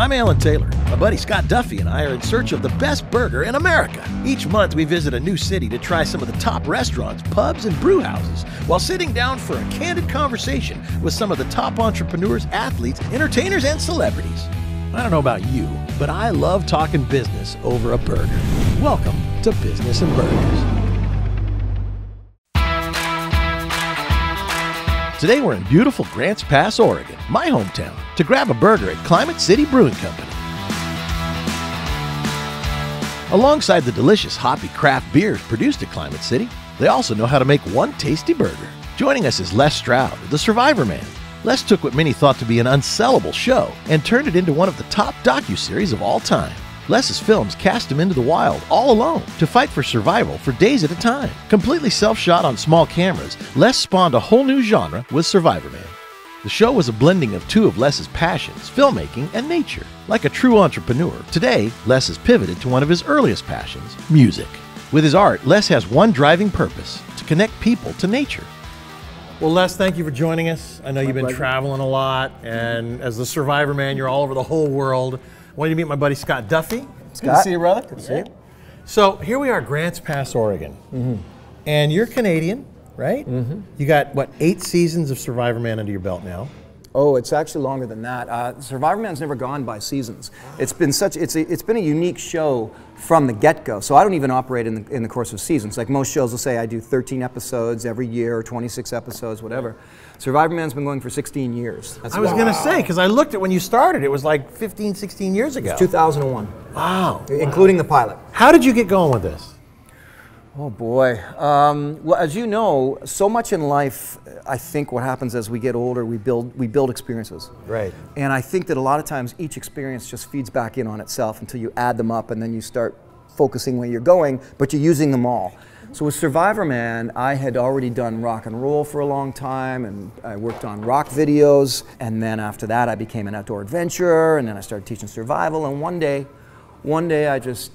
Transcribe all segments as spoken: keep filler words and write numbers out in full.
I'm Alan Taylor. My buddy Scott Duffy and I are in search of the best burger in America. Each month we visit a new city to try some of the top restaurants, pubs, and brew houses while sitting down for a candid conversation with some of the top entrepreneurs, athletes, entertainers, and celebrities. I don't know about you, but I love talking business over a burger. Welcome to Business and Burgers. Today we're in beautiful Grants Pass, Oregon, my hometown, to grab a burger at Climate City Brewing Company. Alongside the delicious hoppy craft beers produced at Climate City, they also know how to make one tasty burger. Joining us is Les Stroud, the Survivorman. Les took what many thought to be an unsellable show and turned it into one of the top docuseries of all time. Les's films cast him into the wild, all alone, to fight for survival for days at a time. Completely self-shot on small cameras, Les spawned a whole new genre with Survivorman. The show was a blending of two of Les's passions, filmmaking and nature. Like a true entrepreneur, today Les has pivoted to one of his earliest passions, music. With his art, Les has one driving purpose, to connect people to nature. Well, Les, thank you for joining us. I know you've been traveling a lot, and as the Survivorman, you're all over the whole world. I wanted to meet my buddy Scott Duffy. Scott. Good to see you, brother. Good to see you. So here we are, Grants Pass, Oregon. Mm-hmm. And you're Canadian, right? Mm-hmm. You got, what, eight seasons of Survivorman under your belt now? Oh, it's actually longer than that. Uh, Survivorman's never gone by seasons. It's been such, it's, a, it's been a unique show from the get-go. So I don't even operate in the, in the course of seasons. Like most shows will say I do thirteen episodes every year or twenty-six episodes, whatever. Survivorman's been going for sixteen years. That's I was wow. going to say, because I looked at when you started, it was like fifteen, sixteen years ago. It was two thousand one. Wow. Including wow. the pilot. How did you get going with this? Oh boy. Um, well, as you know, so much in life, I think what happens as we get older, we build, we build experiences. Right. And I think that a lot of times each experience just feeds back in on itself until you add them up and then you start focusing where you're going, but you're using them all. So with Survivorman, I had already done rock and roll for a long time, and I worked on rock videos, and then after that I became an outdoor adventurer, and then I started teaching survival, and one day, one day I just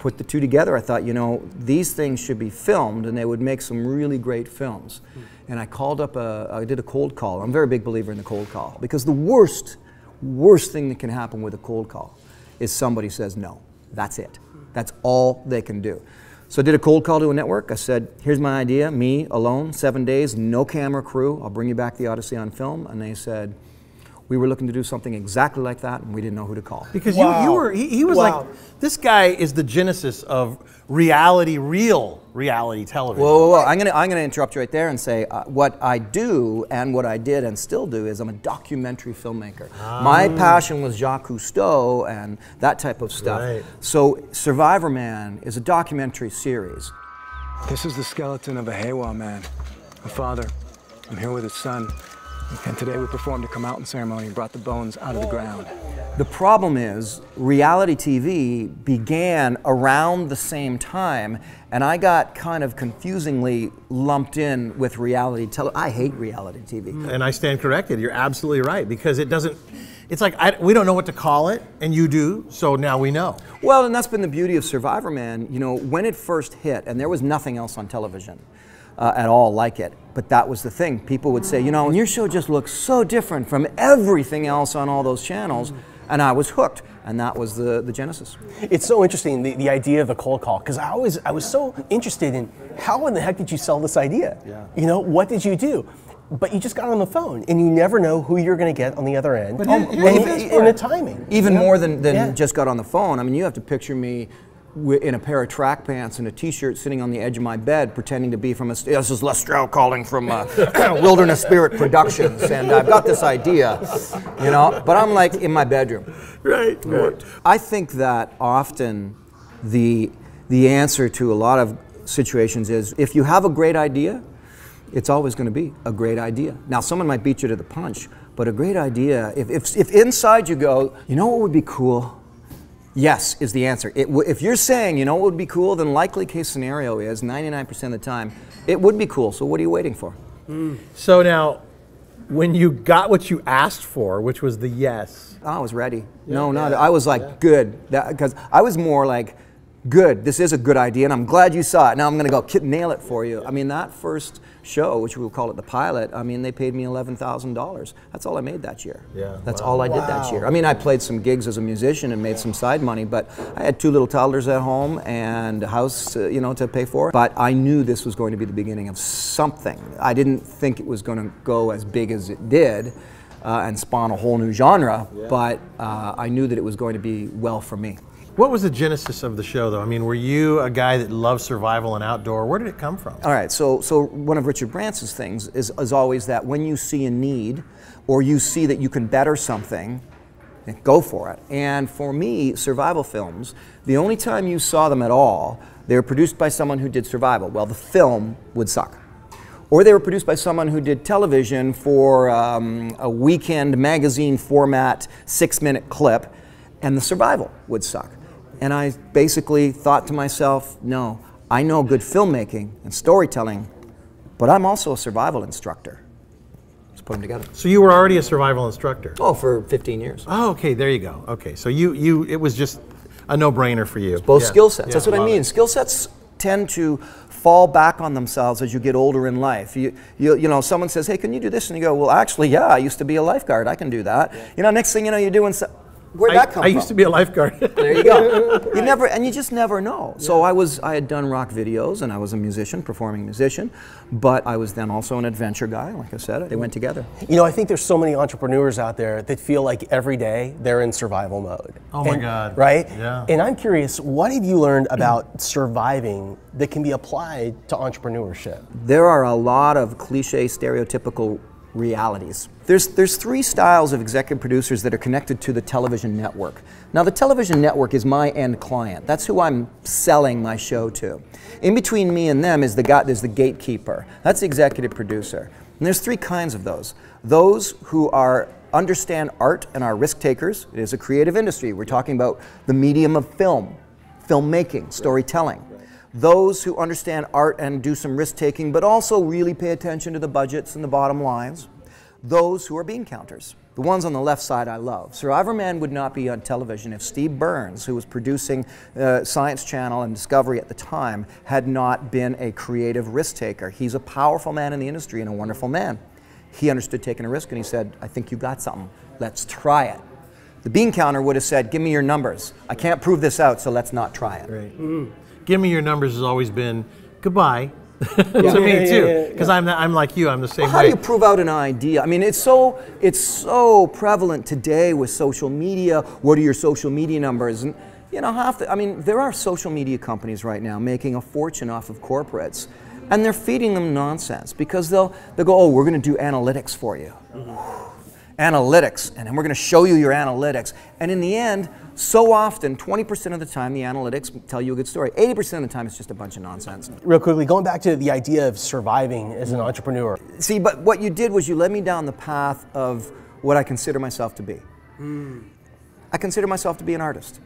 put the two together. I thought, you know, these things should be filmed, and they would make some really great films. Mm. And I called up, a, I did a cold call. I'm a very big believer in the cold call, because the worst, worst thing that can happen with a cold call is somebody says no. That's it. That's all they can do. So I did a cold call to a network. I said, here's my idea, me, alone, seven days, no camera crew. I'll bring you back the Odyssey on film. And they said, we were looking to do something exactly like that, and we didn't know who to call. Because wow. you, you were, he, he was wow. like, this guy is the genesis of reality, real reality television. Whoa, whoa, whoa. I'm gonna, I'm gonna interrupt you right there and say, uh, what I do and what I did and still do is I'm a documentary filmmaker. Um. My passion was Jacques Cousteau and that type of stuff. Right. So Survivorman is a documentary series. This is the skeleton of a Haywa man, a father. I'm here with his son. And today we performed a come out ceremony and brought the bones out of the ground. The problem is, reality T V began around the same time, and I got kind of confusingly lumped in with reality television. I hate reality T V. And I stand corrected, you're absolutely right, because it doesn't, it's like, I, we don't know what to call it, and you do, so now we know. Well, and that's been the beauty of Survivorman, you know, when it first hit, and there was nothing else on television. Uh, at all like it. But that was the thing. People would say, you know, your show just looks so different from everything else on all those channels. And I was hooked. And that was the, the genesis. It's so interesting, the, the idea of a cold call, because I always, I was so interested in how in the heck did you sell this idea? Yeah. You know, what did you do? But you just got on the phone, and you never know who you're going to get on the other end. But oh, here, and, the and the timing. Even yeah. more than, than yeah. just got on the phone. I mean, you have to picture me in a pair of track pants and a t-shirt sitting on the edge of my bed pretending to be from a... This is Les Stroud calling from uh, Wilderness Spirit Productions, and I've got this idea, you know? But I'm like in my bedroom. Right, right. I think that often the, the answer to a lot of situations is if you have a great idea, it's always going to be a great idea. Now, someone might beat you to the punch, but a great idea, if, if, if inside you go, you know what would be cool? Yes is the answer. It w if you're saying, you know what would be cool, then likely case scenario is ninety-nine percent of the time, it would be cool, so what are you waiting for? Mm. So now, when you got what you asked for, which was the yes. I was ready. Yeah, no, yeah. no, I was like, yeah. good. Because I was more like, good, this is a good idea, and I'm glad you saw it. Now I'm going to go nail it for you. I mean, that first show, which we'll call it the pilot, I mean, they paid me eleven thousand dollars. That's all I made that year. Yeah. That's wow. all I did wow. that year. I mean, I played some gigs as a musician and made yeah. some side money, but I had two little toddlers at home and a house, uh, you know, to pay for. But I knew this was going to be the beginning of something. I didn't think it was going to go as big as it did. Uh, and spawn a whole new genre, yeah. but uh, I knew that it was going to be well for me. What was the genesis of the show, though? I mean, were you a guy that loved survival and outdoor? Where did it come from? All right, so so one of Richard Branson's things is, is always that when you see a need, or you see that you can better something, go for it. And for me, survival films, the only time you saw them at all, they were produced by someone who did survival. Well, the film would suck. Or they were produced by someone who did television for um, a weekend magazine format six minute clip, and the survival would suck. And I basically thought to myself, no, I know good filmmaking and storytelling, but I'm also a survival instructor. Let's put them together. So you were already a survival instructor? Oh, for fifteen years. Oh, okay, there you go. Okay, so you, you it was just a no-brainer for you. It's both yeah. skill sets, yeah, that's what I mean. It. Skill sets tend to fall back on themselves as you get older in life. You, you, you know, someone says, hey, can you do this? And you go, well, actually, yeah, I used to be a lifeguard. I can do that. Yeah. You know, next thing you know, you're doing so Where'd I, that come I from? I used to be a lifeguard. There you go. You never, and you just never know. Yeah. So I was, I had done rock videos, and I was a musician, performing musician, but I was then also an adventure guy. Like I said, they went together. You know, I think there's so many entrepreneurs out there that feel like every day they're in survival mode. Oh and, my God. Right? Yeah. And I'm curious, what have you learned about surviving that can be applied to entrepreneurship? There are a lot of cliche, stereotypical realities. There's, there's three styles of executive producers that are connected to the television network. Now the television network is my end client. That's who I'm selling my show to. In between me and them is the guy, there's the gatekeeper. That's the executive producer. And there's three kinds of those. Those who are understand art and are risk takers. It is a creative industry. We're talking about the medium of film, filmmaking, storytelling. Those who understand art and do some risk-taking, but also really pay attention to the budgets and the bottom lines. Those who are bean counters. The ones on the left side I love. Survivorman would not be on television if Steve Burns, who was producing uh, Science Channel and Discovery at the time, had not been a creative risk-taker. He's a powerful man in the industry and a wonderful man. He understood taking a risk, and he said, I think you got something. Let's try it. The bean counter would have said, give me your numbers. I can't prove this out, so let's not try it. Right. Mm-hmm. Give me your numbers has always been goodbye yeah. to me too, because I'm I'm like you. I'm the same well, how way. How do you prove out an idea? I mean, it's so it's so prevalent today with social media. What are your social media numbers? And you know, half the, I mean, there are social media companies right now making a fortune off of corporates, and they're feeding them nonsense because they'll they'll go, oh, we're going to do analytics for you, mm-hmm. analytics, and then we're going to show you your analytics, and in the end. So often, twenty percent of the time, the analytics tell you a good story. eighty percent of the time, it's just a bunch of nonsense. Real quickly, going back to the idea of surviving as an entrepreneur. See, but what you did was you led me down the path of what I consider myself to be. Mm. I consider myself to be an artist.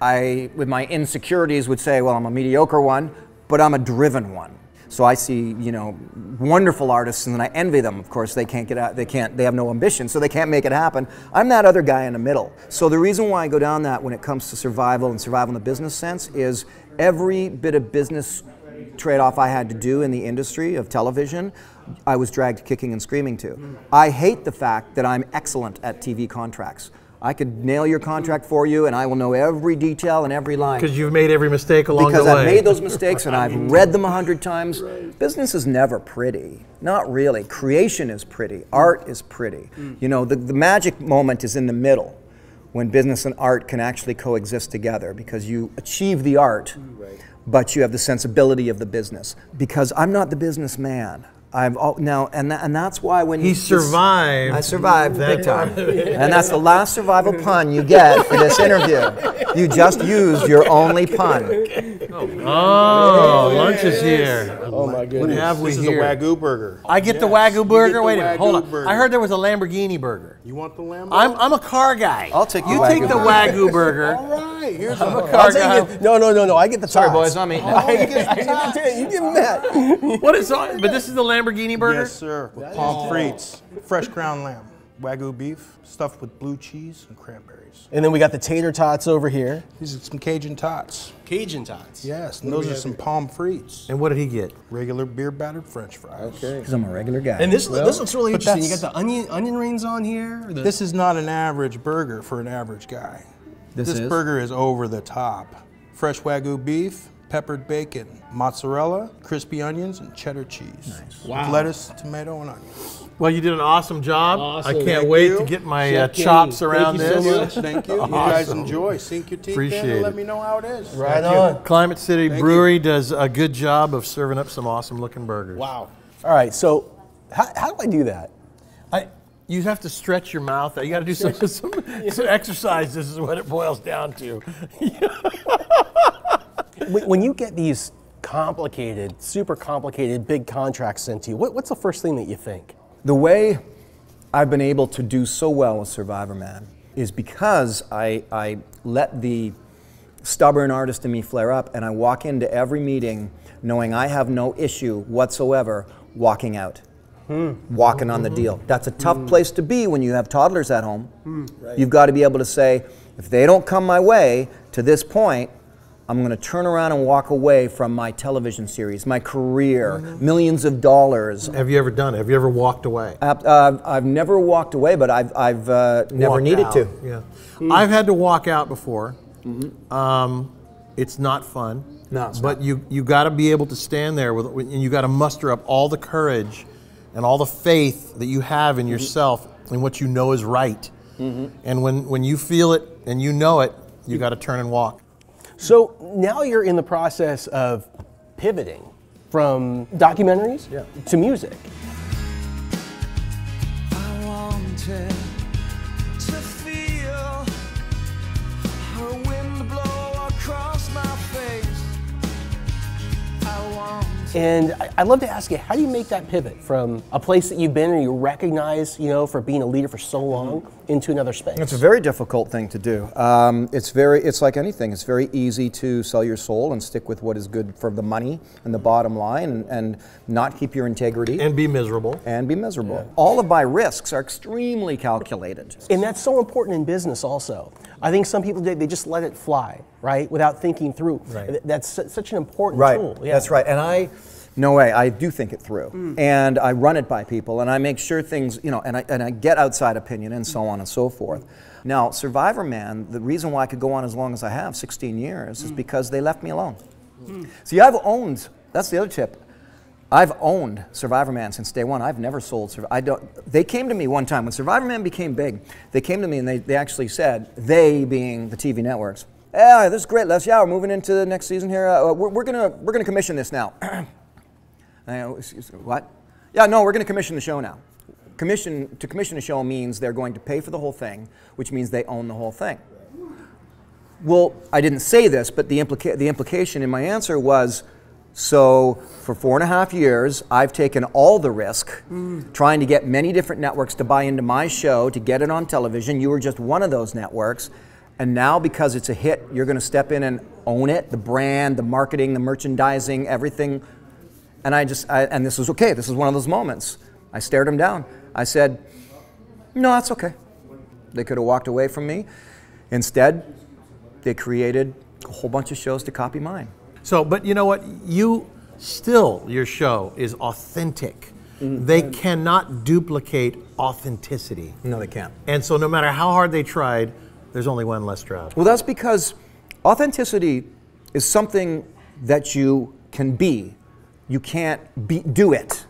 I, with my insecurities, would say, well, I'm a mediocre one, but I'm a driven one. So I see, you know, wonderful artists, and I envy them. Of course, they can't get out, they can't, they have no ambition, so they can't make it happen. I'm that other guy in the middle. So the reason why I go down that when it comes to survival and survival in the business sense is every bit of business trade-off I had to do in the industry of television, I was dragged kicking and screaming to. I hate the fact that I'm excellent at T V contracts. I could nail your contract for you, and I will know every detail and every line. Because you've made every mistake along because the way. Because I've made those mistakes, and I've read them a hundred times. Right. Business is never pretty. Not really. Creation is pretty. Art is pretty. Mm. You know, the, the magic moment is in the middle, when business and art can actually coexist together, because you achieve the art, right. but you have the sensibility of the business. Because I'm not the businessman. I've all, now, and, th and that's why when he you survived, I survived big time, yeah. and that's the last survival pun you get for this interview. You just used your only pun. Oh, oh lunch is here. Oh my goodness! What have we this here? This is a Wagyu burger. I get yes. the Wagyu burger. The Wait a minute, hold on. Burger. I heard there was a Lamborghini burger. You want the Lambo? I'm I'm a car guy. I'll take you. You take the Wagyu burger. All right, here's I'm a car I'll guy. No, no, no, no. I get the. Sorry, tots. boys, I'm eating. Oh, I get the tots. You give him that. What is on? But this is the Lamborghini. Lamborghini burger? Yes, sir. With that palm frites, fresh ground lamb. Wagyu beef stuffed with blue cheese and cranberries. And then we got the tater tots over here. These are some Cajun tots. Cajun tots? Yes, and those are some palm frites. And what did he get? Regular beer battered French fries. Okay. Because I'm a regular guy. And this, well, this looks really interesting. You got the onion, onion rings on here. The... This is not an average burger for an average guy. This, this is? burger is over the top. Fresh Wagyu beef, peppered bacon, mozzarella, crispy onions, and cheddar cheese. Nice. Wow. With lettuce, tomato, and onions. Well, you did an awesome job. Awesome. I can't Thank wait you. to get my uh, chops around Thank this. So Thank you. Awesome. You guys enjoy. Sink your teeth Appreciate in and let me know how it is. Right Thank on. You. Climate City Thank Brewery you. does a good job of serving up some awesome looking burgers. Wow. All right, so how, how do I do that? I, you have to stretch your mouth out. You got to do some, some, yeah. some exercise. This is what it boils down to. When you get these complicated, super complicated, big contracts sent to you, what, what's the first thing that you think? The way I've been able to do so well with Survivorman is because I, I let the stubborn artist in me flare up, and I walk into every meeting knowing I have no issue whatsoever walking out, mm. walking mm-hmm. on the deal. That's a tough mm. place to be when you have toddlers at home. Mm. Right. You've got to be able to say, if they don't come my way to this point, I'm going to turn around and walk away from my television series, my career, mm-hmm. millions of dollars. Have you ever done it? Have you ever walked away? Uh, uh, I've never walked away, but I've, I've uh, never needed out. to. Yeah, mm. I've had to walk out before. Mm-hmm. um, it's not fun. No, it's but not. you you got to be able to stand there with, and you got to muster up all the courage and all the faith that you have in mm-hmm. yourself and what you know is right. Mm-hmm. And when when you feel it and you know it, you got to turn and walk. So now you're in the process of pivoting from documentaries yeah. to music. I wanted to feel her wind blow across my face. I want and I'd love to ask you, how do you make that pivot from a place that you've been and you recognize, you know, for being a leader for so long mm-hmm. into another space? It's a very difficult thing to do. Um, it's very, it's like anything. It's very easy to sell your soul and stick with what is good for the money and the bottom line, and, and not keep your integrity. And be miserable. And be miserable. Yeah. All of my risks are extremely calculated. And that's so important in business also. I think some people, they just let it fly, right? Without thinking through. Right. That's such an important right. tool. Yeah. That's right. And I, no way, I do think it through. Mm. And I run it by people, and I make sure things, you know, and I, and I get outside opinion and so on and so forth. Now, Survivorman, the reason why I could go on as long as I have, sixteen years, mm. is because they left me alone. Mm. See, I've owned, that's the other tip, I've owned Survivorman since day one. I've never sold Survivorman. I don't, they came to me one time, when Survivorman became big, they came to me and they, they actually said, they being the T V networks, yeah, this is great, Les, yeah, we're moving into the next season here, uh, we're, we're gonna, we're gonna commission this now. I, what? Yeah, no, we're going to commission the show now. Commission, to commission a show means they're going to pay for the whole thing, which means they own the whole thing. Well, I didn't say this, but the, implica the implication in my answer was, so for four and a half years, I've taken all the risk mm. trying to get many different networks to buy into my show, to get it on television. You were just one of those networks. And now, because it's a hit, you're going to step in and own it, the brand, the marketing, the merchandising, everything. And I just, I, and this was okay, this was one of those moments. I stared him down. I said, no, that's okay. They could have walked away from me. Instead, they created a whole bunch of shows to copy mine. So, but you know what? You still, your show is authentic. Mm-hmm. They cannot duplicate authenticity. No, they can't. And so no matter how hard they tried, there's only one Les Stroud. Well, that's because authenticity is something that you can be. You can't be, do it.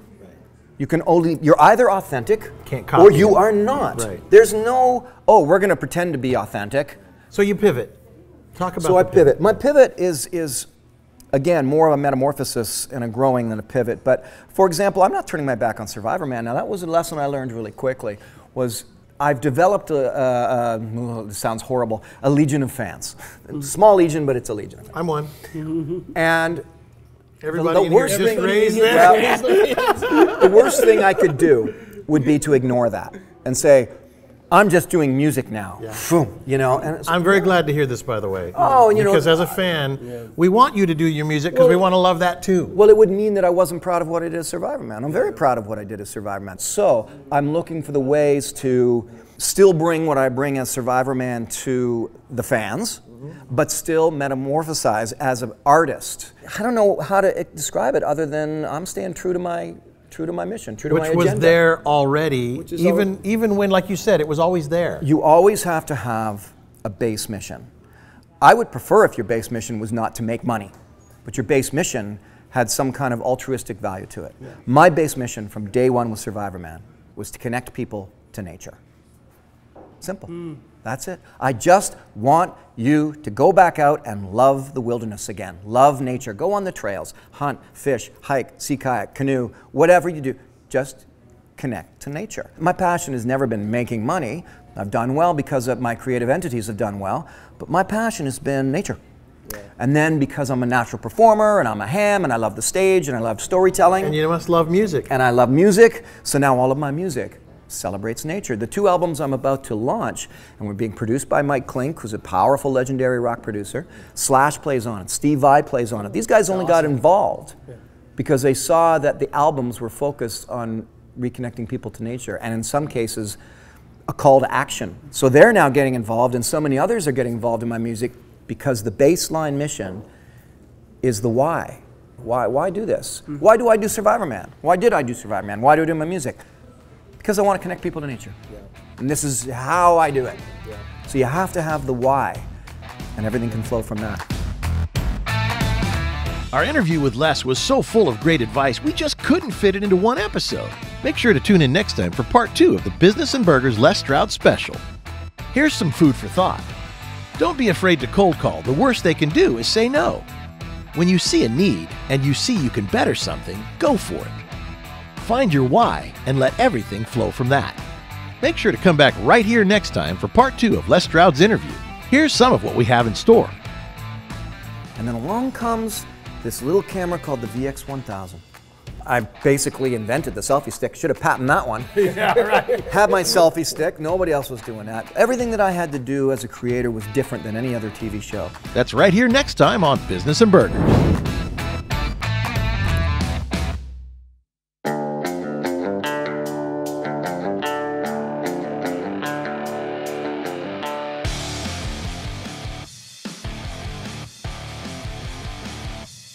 You can only, you're either authentic can't copy or you it. are not. Right. There's no, oh, we're going to pretend to be authentic. So you pivot. Talk about So I pivot. pivot. My pivot is, is, again, more of a metamorphosis and a growing than a pivot. But, for example, I'm not turning my back on Survivorman. Now, that was a lesson I learned really quickly, was I've developed a, a, a oh, this sounds horrible, a legion of fans. Small legion, but it's a legion. I'm one. And... Everybody the, the, worst thing, well, the worst thing I could do would be to ignore that and say, I'm just doing music now. Yeah. Boom, you know, and it's, I'm very glad to hear this, by the way. Oh, you know, because as a fan, yeah. we want you to do your music because well, we want to love that too. Well, it would mean that I wasn't proud of what I did as Survivorman. I'm very proud of what I did as Survivorman. So I'm looking for the ways to still bring what I bring as Survivorman to the fans, mm-hmm. but still metamorphosize as an artist. I don't know how to describe it other than I'm staying true to my. True to my mission, true to my agenda. Which was there already, even, even when, like you said, it was always there. You always have to have a base mission. I would prefer if your base mission was not to make money, but your base mission had some kind of altruistic value to it. Yeah. My base mission from day one with Survivorman was to connect people to nature. Simple. Mm. That's it. I just want you to go back out and love the wilderness again. Love nature. Go on the trails. Hunt, fish, hike, sea kayak, canoe, whatever you do. Just connect to nature. My passion has never been making money. I've done well because of my creative entities have done well. But my passion has been nature. Yeah. And then because I'm a natural performer and I'm a ham and I love the stage and I love storytelling. And you must love music. And I love music. So now all of my music celebrates nature. The two albums I'm about to launch, and we're being produced by Mike Clink, who's a powerful, legendary rock producer. Slash plays on it. Steve Vai plays on it. These guys only got involved because they saw that the albums were focused on reconnecting people to nature, and in some cases, a call to action. So they're now getting involved, and so many others are getting involved in my music because the baseline mission is the why. Why, why do this? Mm-hmm. Why do I do Survivorman? Why did I do Survivorman? Why do I do my music? Because I want to connect people to nature. Yeah. And this is how I do it. Yeah. So you have to have the why, and everything can flow from that. Our interview with Les was so full of great advice, we just couldn't fit it into one episode. Make sure to tune in next time for part two of the Business and Burgers Les Stroud special. Here's some food for thought. Don't be afraid to cold call. The worst they can do is say no. When you see a need and you see you can better something, go for it. Find your why and let everything flow from that. Make sure to come back right here next time for part two of Les Stroud's interview. Here's some of what we have in store. And then along comes this little camera called the V X one thousand. I basically invented the selfie stick. Should have patented that one. Yeah, right. Had my selfie stick. Nobody else was doing that. Everything that I had to do as a creator was different than any other T V show. That's right here next time on Business and Burgers.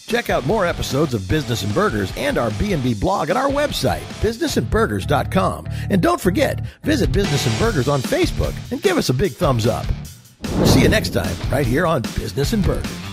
Check out more episodes of Business and Burgers and our B and B blog at our website, business and burgers dot com. And don't forget, visit Business and Burgers on Facebook and give us a big thumbs up. See you next time right here on Business and Burgers.